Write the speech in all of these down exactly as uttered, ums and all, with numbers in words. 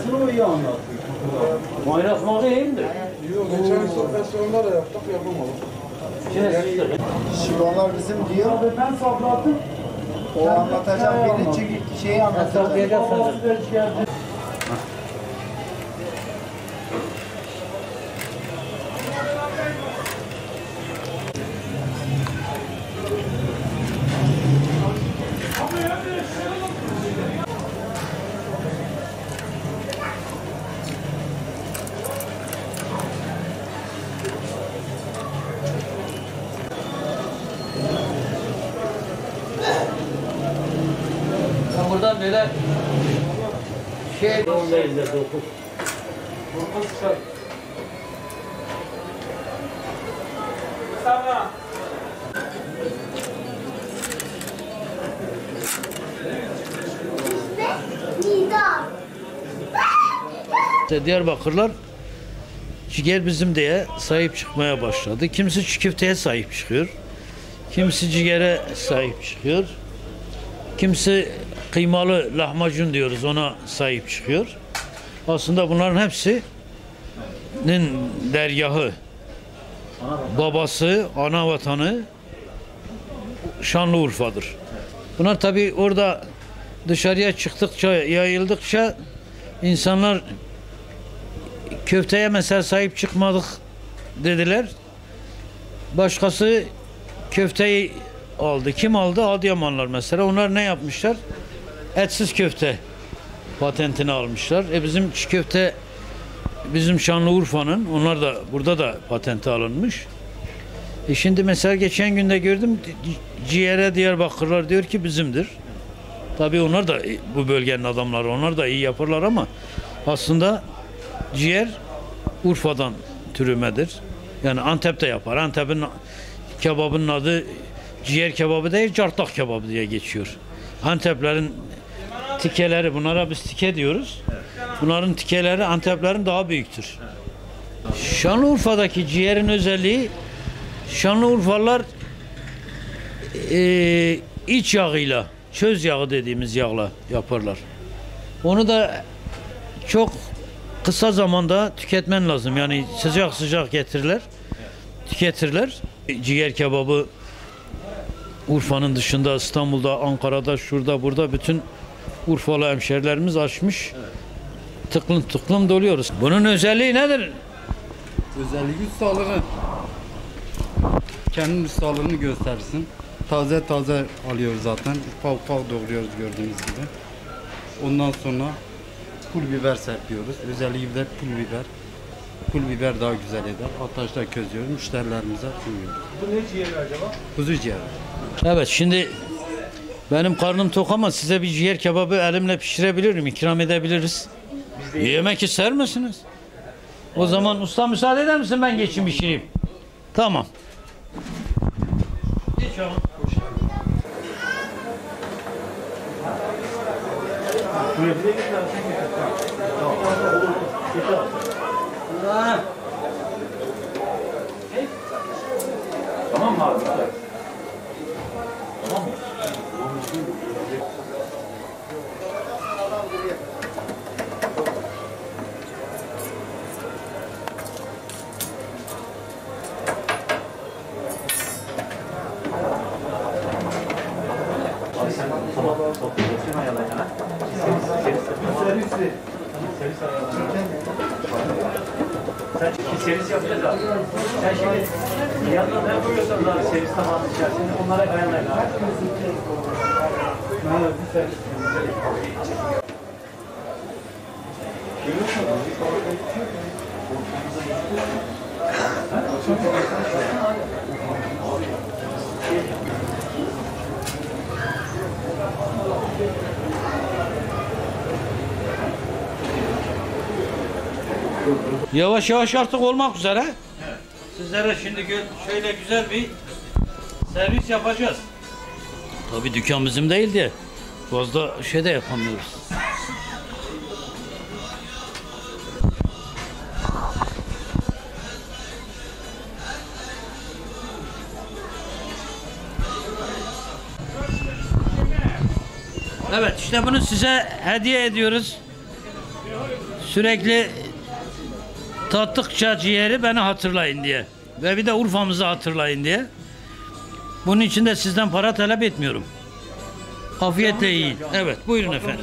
Şunu iyi anlattın. Paylaşmak iyiyimdir. Yok, geçen sohbesyonda da yaptık, yapamadık. Yani, şivalar bizim diyor. Abi ben saplattım. O anlatacak birinci şeyi anlatacak. Buradan böyle şey onlarla dokuz. Dokuz saat. Sabah. Diyarbakırlar ciğer bizim diye sahip çıkmaya başladı. Kimisi çiğ köfteye sahip çıkıyor. Kimisi ciğere sahip çıkıyor. Kimisi kıymalı lahmacun diyoruz, ona sahip çıkıyor. Aslında bunların hepsinin dergahı, babası, ana vatanı Şanlıurfa'dır. Bunlar tabii orada dışarıya çıktıkça, yayıldıkça insanlar köfteye mesela sahip çıkmadık dediler. Başkası köfteyi aldı. Kim aldı? Adıyamanlar mesela. Onlar ne yapmışlar? Etsiz köfte patentini almışlar. E bizim çiğ köfte bizim Şanlıurfa'nın, onlar da burada da patenti alınmış. E şimdi mesela geçen günde gördüm, ciğere Diyarbakırlar diyor ki bizimdir. Tabii onlar da bu bölgenin adamları, onlar da iyi yaparlar ama aslında ciğer Urfa'dan türümedir. Yani Antep'te yapar. Antep'in kebabının adı ciğer kebabı değil, cartak kebabı diye geçiyor. Anteplerin tikeleri, bunlara biz tike diyoruz. Bunların tikeleri Anteplerin daha büyüktür. Şanlıurfa'daki ciğerin özelliği, Şanlıurfalılar e, iç yağıyla, çöz yağı dediğimiz yağla yaparlar. Onu da çok kısa zamanda tüketmen lazım. Yani sıcak sıcak getirirler, tüketirler. Ciğer kebabı Urfa'nın dışında, İstanbul'da, Ankara'da, şurada, burada bütün Urfalı hemşerilerimiz açmış. Tıklım tıklım doluyoruz. Bunun özelliği nedir? Özelliği yüz sağlığı. Kendimiz sağlığını göstersin. Taze taze alıyoruz zaten. Ufak ufak doğruyoruz gördüğünüz gibi. Ondan sonra pul biber serpiyoruz. Özelliği de pul biber. Pul biber daha güzel eder. Ataşta közüyoruz. Müşterilerimize sunuyoruz. Bu ne ciğeri acaba? Kuzu ciğeri. Evet, şimdi benim karnım tok ama size bir ciğer kebabı elimle pişirebilirim, ikram edebiliriz. Yemek ister misiniz? O zaman usta müsaade eder misin, ben geçeyim pişireyim. Tamam. Geç oğlum. Tamam mı abi? Tamam mı? Abi sen sabah topluyorsun ayarlayana. Servis servis. Servis ayarlayana. Sen servis yapacağız abi. Sen şimdi yanına ben koyuyorsanız abi servis tabağını içerisinde onlara ayarlayın abi. Yavaş yavaş artık olmak üzere. Evet. Sizlere şimdi şöyle güzel bir servis yapacağız. Tabii dükkan bizim değil diye fazla şey de yapamıyoruz. Evet, işte bunu size hediye ediyoruz. Sürekli tattıkça ciğeri beni hatırlayın diye. Ve bir de Urfa'mızı hatırlayın diye. Bunun için de sizden para talep etmiyorum. Afiyetle yiyin. Evet, buyurun efendim.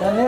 Sen nereye?